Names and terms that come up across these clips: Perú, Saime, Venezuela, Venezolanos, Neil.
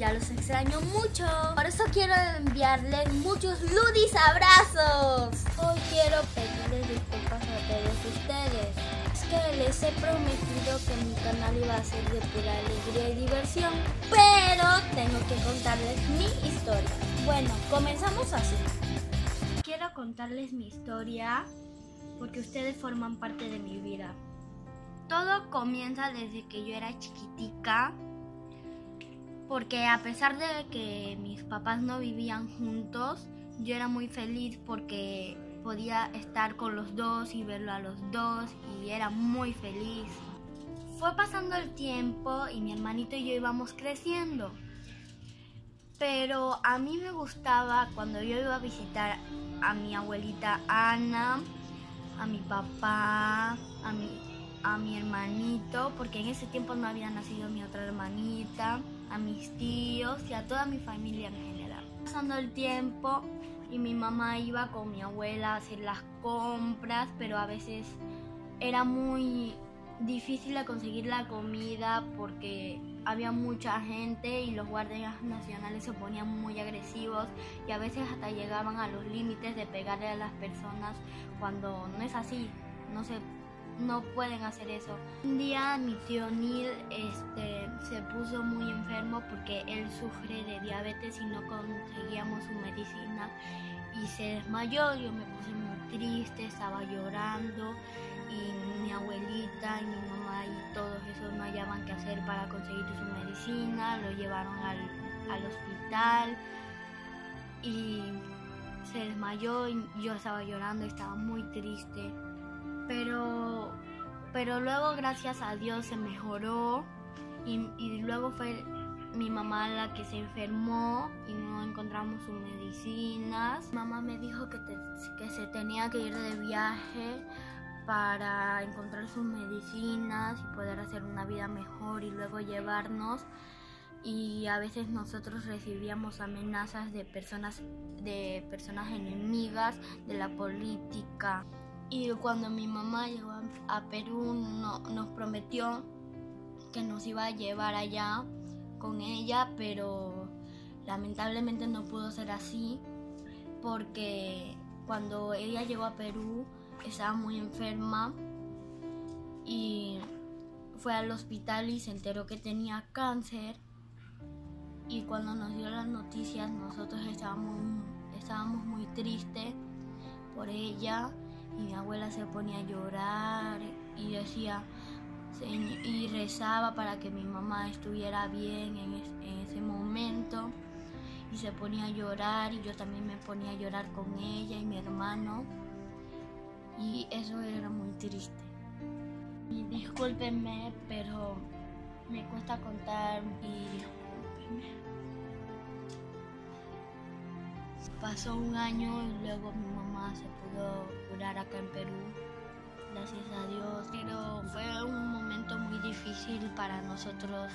ya los extraño mucho. Por eso quiero enviarles muchos ludis abrazos. Hoy quiero pedirles disculpas a todos ustedes. Es que les he prometido que mi canal iba a ser de pura alegría y diversión, pero tengo que contarles mi historia. Bueno, comenzamos así. Quiero contarles mi historia porque ustedes forman parte de mi vida. Todo comienza desde que yo era chiquitica, porque a pesar de que mis papás no vivían juntos, yo era muy feliz porque podía estar con los dos y verlo a los dos, y era muy feliz. Fue pasando el tiempo y mi hermanito y yo íbamos creciendo, pero a mí me gustaba cuando yo iba a visitar a mi abuelita Ana, a mi papá, a mi hermanito, porque en ese tiempo no había nacido mi otra hermanita, a mis tíos y a toda mi familia en general. Pasando el tiempo y mi mamá iba con mi abuela a hacer las compras, pero a veces era muy difícil de conseguir la comida porque había mucha gente y los guardias nacionales se ponían muy agresivos y a veces hasta llegaban a los límites de pegarle a las personas cuando no es así, no pueden hacer eso. Un día mi tío Neil se puso muy enfermo porque él sufre de diabetes y no conseguíamos su medicina y se desmayó. Yo me puse muy triste, estaba llorando y mi abuelita y mi mamá y todos esos no hallaban qué hacer para conseguir su medicina. Lo llevaron al hospital y se desmayó y yo estaba llorando, estaba muy triste. Pero luego, gracias a Dios, se mejoró y luego fue mi mamá la que se enfermó y no encontramos sus medicinas. Mamá me dijo que se tenía que ir de viaje para encontrar sus medicinas y poder hacer una vida mejor y luego llevarnos. Y a veces nosotros recibíamos amenazas de personas enemigas de la política. Y cuando mi mamá llegó a Perú, nos prometió que nos iba a llevar allá con ella, pero lamentablemente no pudo ser así, porque cuando ella llegó a Perú estaba muy enferma y fue al hospital y se enteró que tenía cáncer. Y cuando nos dio las noticias, nosotros estábamos muy tristes por ella. Y mi abuela se ponía a llorar y decía y rezaba para que mi mamá estuviera bien en ese momento. Y se ponía a llorar y yo también me ponía a llorar con ella y mi hermano. Y eso era muy triste. Y discúlpenme, pero me cuesta contar y discúlpenme. Pasó un año y luego mi mamá se pudo curar acá en Perú, gracias a Dios. Pero fue un momento muy difícil para nosotros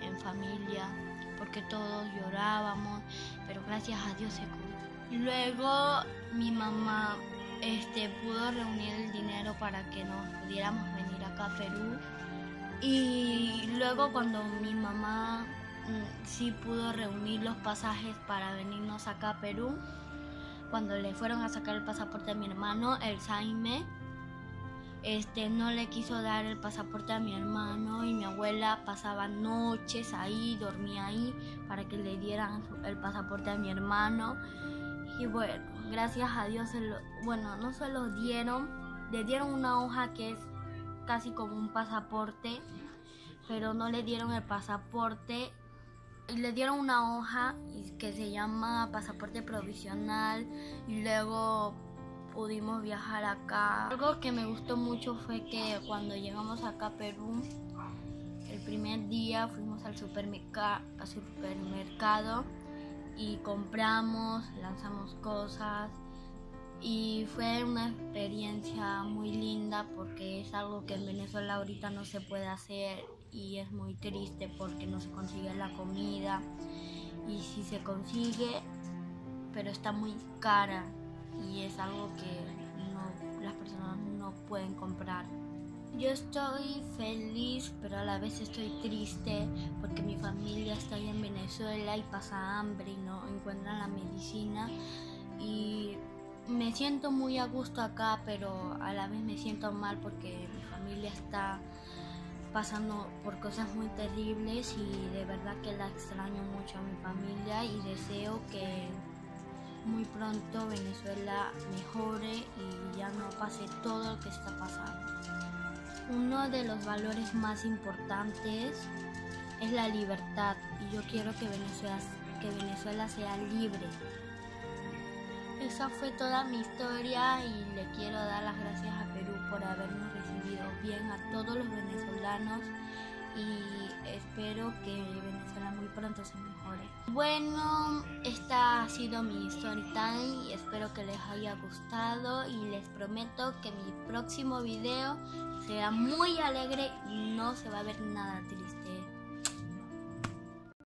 en familia, porque todos llorábamos, pero gracias a Dios se curó. Luego mi mamá pudo reunir el dinero para que nos pudiéramos venir acá a Perú. Y luego cuando mi mamá sí pudo reunir los pasajes para venirnos acá a Perú, cuando le fueron a sacar el pasaporte a mi hermano, el Saime, no le quiso dar el pasaporte a mi hermano y mi abuela pasaba noches ahí, dormía ahí para que le dieran el pasaporte a mi hermano. Y bueno, gracias a Dios, no se los dieron, le dieron una hoja que es casi como un pasaporte, pero no le dieron el pasaporte. Le dieron una hoja que se llama pasaporte provisional y luego pudimos viajar acá. Algo que me gustó mucho fue que cuando llegamos acá a Perú, el primer día fuimos al supermercado y compramos, lanzamos cosas y fue una experiencia muy linda porque es algo que en Venezuela ahorita no se puede hacer. Y es muy triste porque no se consigue la comida y si se consigue, pero está muy cara y es algo que las personas no pueden comprar. Yo estoy feliz, pero a la vez estoy triste porque mi familia está ahí en Venezuela y pasa hambre y no encuentran la medicina. Y me siento muy a gusto acá, pero a la vez me siento mal porque mi familia está pasando por cosas muy terribles y de verdad que la extraño mucho a mi familia y deseo que muy pronto Venezuela mejore y ya no pase todo lo que está pasando. Uno de los valores más importantes es la libertad y yo quiero que Venezuela sea libre. Esa fue toda mi historia y le quiero dar las gracias a Perú por habernos recibido bien a todos los venezolanos y espero que Venezuela muy pronto se mejore. Bueno, esta ha sido mi story time y espero que les haya gustado y les prometo que mi próximo video será muy alegre y no se va a ver nada triste.